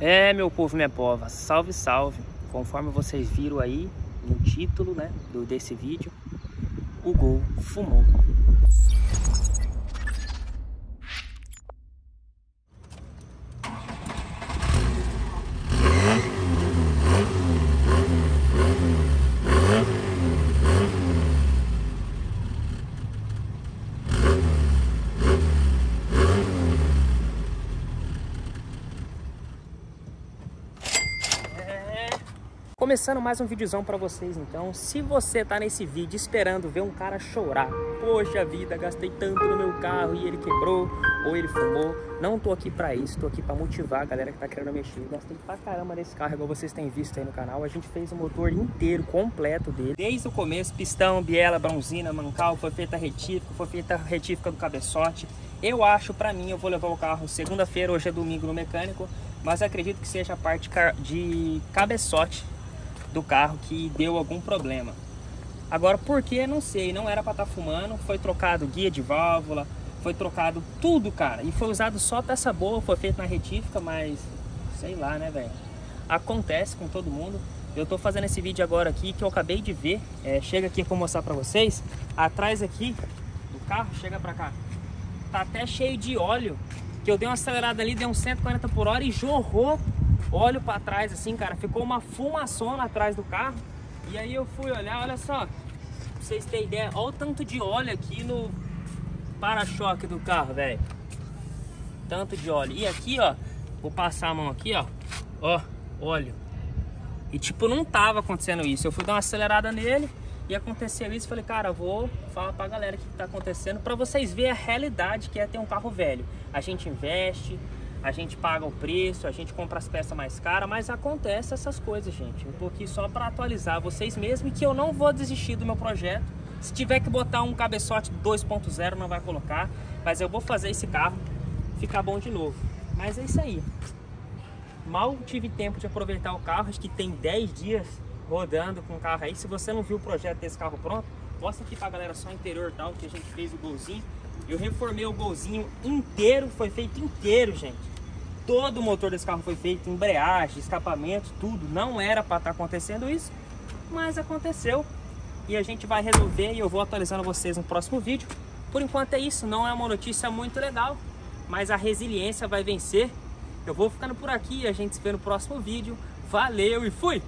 É, meu povo, minha pova, salve, salve. Conforme vocês viram aí no título, né, desse vídeo, o gol fumou. Começando mais um videozão pra vocês, então. Se você tá nesse vídeo esperando ver um cara chorar, poxa vida, gastei tanto no meu carro e ele quebrou, ou ele fumou, não tô aqui pra isso, tô aqui pra motivar a galera que tá querendo mexer. Gastei pra caramba nesse carro, igual vocês têm visto aí no canal. A gente fez o motor inteiro, completo dele, desde o começo, pistão, biela, bronzina, mancal, foi feita a retífica do cabeçote. Eu acho, pra mim, eu vou levar o carro segunda-feira, hoje é domingo, no mecânico, mas acredito que seja a parte de cabeçote do carro que deu algum problema. Agora, por que? Não sei, não era para estar fumando. Foi trocado guia de válvula, foi trocado tudo, cara, e foi usado só peça boa, foi feito na retífica, mas sei lá, né, velho, acontece com todo mundo. Eu tô fazendo esse vídeo agora aqui que eu acabei de ver, chega aqui para mostrar para vocês, atrás aqui do carro, chega para cá, tá até cheio de óleo, que eu dei uma acelerada ali, deu uns 140 por hora e jorrou óleo para trás assim, cara, ficou uma fumaçona atrás do carro. E aí eu fui olhar, olha só, pra vocês terem ideia, olha o tanto de óleo aqui no para-choque do carro, velho, tanto de óleo. E aqui, ó, vou passar a mão aqui, ó, ó, óleo. E tipo, não tava acontecendo isso, eu fui dar uma acelerada nele e aconteceu isso. Falei, cara, eu vou falar pra galera o que tá acontecendo, pra vocês verem a realidade que é ter um carro velho. A gente investe, a gente paga o preço, a gente compra as peças mais caras, mas acontece essas coisas, gente. Eu tô aqui só para atualizar vocês mesmo, e que eu não vou desistir do meu projeto. Se tiver que botar um cabeçote 2.0, não vai colocar, mas eu vou fazer esse carro ficar bom de novo. Mas é isso aí. Mal tive tempo de aproveitar o carro, acho que tem 10 dias rodando com o carro aí. Se você não viu o projeto desse carro pronto, mostra aqui pra galera só o interior, tal, que a gente fez o golzinho. Eu reformei o golzinho inteiro, foi feito inteiro, gente. Todo o motor desse carro foi feito, embreagem, escapamento, tudo. Não era para estar acontecendo isso, mas aconteceu. E a gente vai resolver, e eu vou atualizando vocês no próximo vídeo. Por enquanto é isso, não é uma notícia muito legal, mas a resiliência vai vencer. Eu vou ficando por aqui, a gente se vê no próximo vídeo. Valeu e fui!